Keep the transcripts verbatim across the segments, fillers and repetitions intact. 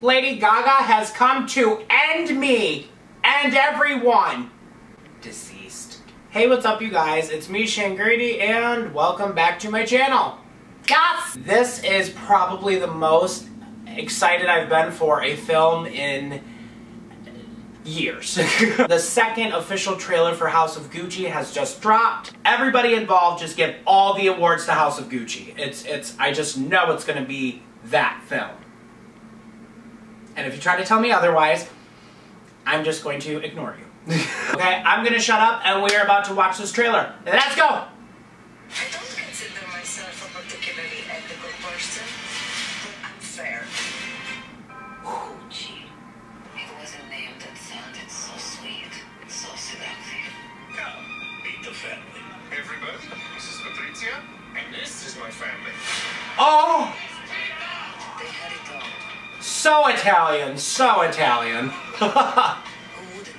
Lady Gaga has come to end me and everyone. Deceased. Hey, what's up, you guys? It's me, Shane Grady, and welcome back to my channel. Yes! This is probably the most excited I've been for a film in years. The second official trailer for House of Gucci has just dropped. Everybody involved just give all the awards to House of Gucci. It's, it's, I just know it's gonna be that film. And if you try to tell me otherwise, I'm just going to ignore you. Okay, I'm gonna shut up and we're about to watch this trailer. Let's go! I don't consider myself a particularly ethical person, but I'm fair. Ooh, gee. It was a name that sounded so sweet, so seductive. Now, meet the family. Everybody, this is Patricia, and this is my family. Oh! They had it all. So Italian, so Italian. Who wouldn't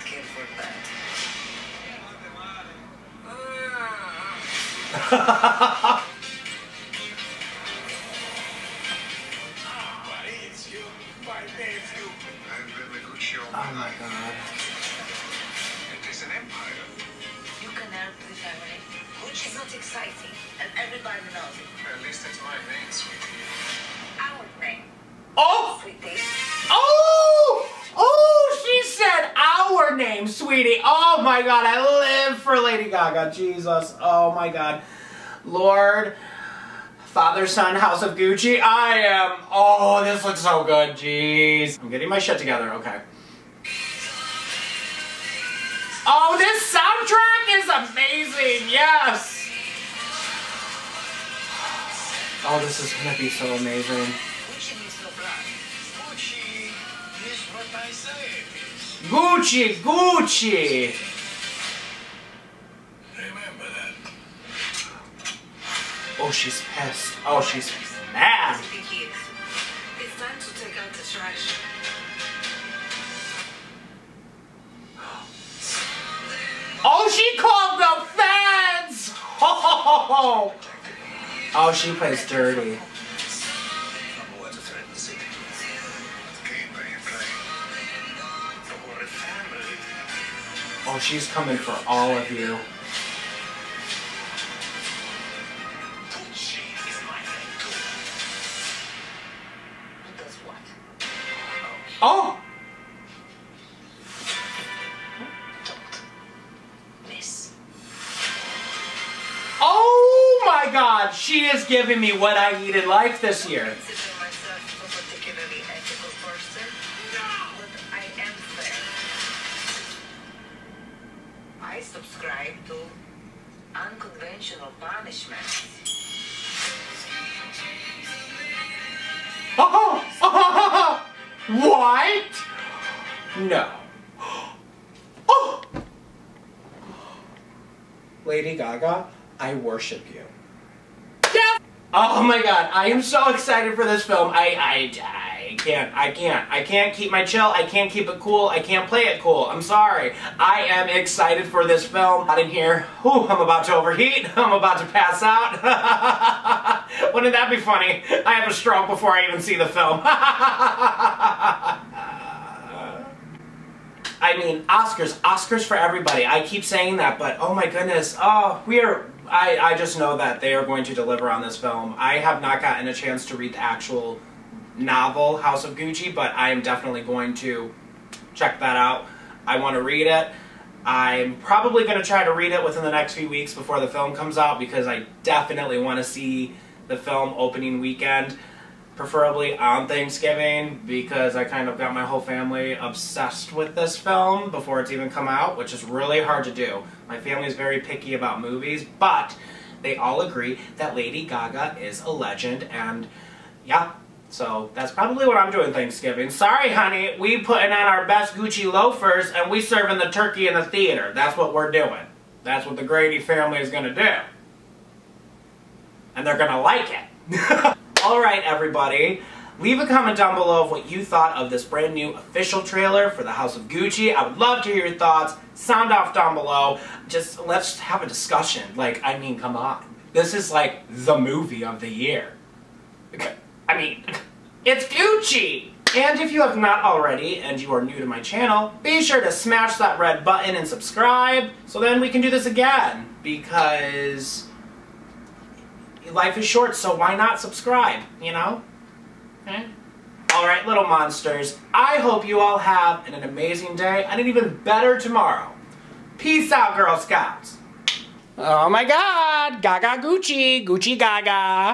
care for that? Oh my God. It is an empire. You can help the family, which is not exciting, and everybody knows it. At least it's my name, sweetie. Our name. Oh! Oh! Oh! She said our name, sweetie. Oh my God, I live for Lady Gaga. Jesus. Oh my God. Lord, Father, Son, House of Gucci. I am. Oh, this looks so good. Jeez. I'm getting my shit together. Okay. Oh, this soundtrack is amazing. Yes. Oh, this is gonna be so amazing. Gucci, Gucci! Remember that. Oh, she's pissed. Oh, she's mad. It's time to take out the trash. Oh, she called the feds! Oh, oh she plays dirty. Oh, she's coming for all of you. Oh! Oh my God, she is giving me what I need in life this year. I subscribe to unconventional punishment. Oh, oh, oh, oh, oh. What? No. Oh. Lady Gaga, I worship you. Yes. Oh my God, I am so excited for this film. I, I, I can't, I can't, I can't keep my chill, I can't keep it cool, I can't play it cool, I'm sorry. I am excited for this film. Out in here, whew, I'm about to overheat, I'm about to pass out. Wouldn't that be funny? I have a stroke before I even see the film. I mean, Oscars, Oscars for everybody. I keep saying that, but oh my goodness, oh, we are... I, I just know that they are going to deliver on this film. I have not gotten a chance to read the actual novel, House of Gucci, but I am definitely going to check that out. I want to read it. I'm probably going to try to read it within the next few weeks before the film comes out because I definitely want to see the film opening weekend, preferably on Thanksgiving, because I kind of got my whole family obsessed with this film before it's even come out, which is really hard to do. My family is very picky about movies, but they all agree that Lady Gaga is a legend, and yeah, so that's probably what I'm doing Thanksgiving. Sorry, honey, we putting on our best Gucci loafers, and we serving the turkey in the theater. That's what we're doing. That's what the Grady family is gonna do. And they're gonna like it. Alright everybody, leave a comment down below of what you thought of this brand new official trailer for the House of Gucci. I would love to hear your thoughts. Sound off down below. Just let's have a discussion. Like, I mean, come on. This is like the movie of the year. I mean, it's Gucci! And if you have not already, and you are new to my channel, be sure to smash that red button and subscribe, so then we can do this again, because life is short, so why not subscribe, you know? Okay. Alright, little monsters, I hope you all have an amazing day, and an even better tomorrow. Peace out, Girl Scouts! Oh my God! Gaga Gucci! Gucci Gaga!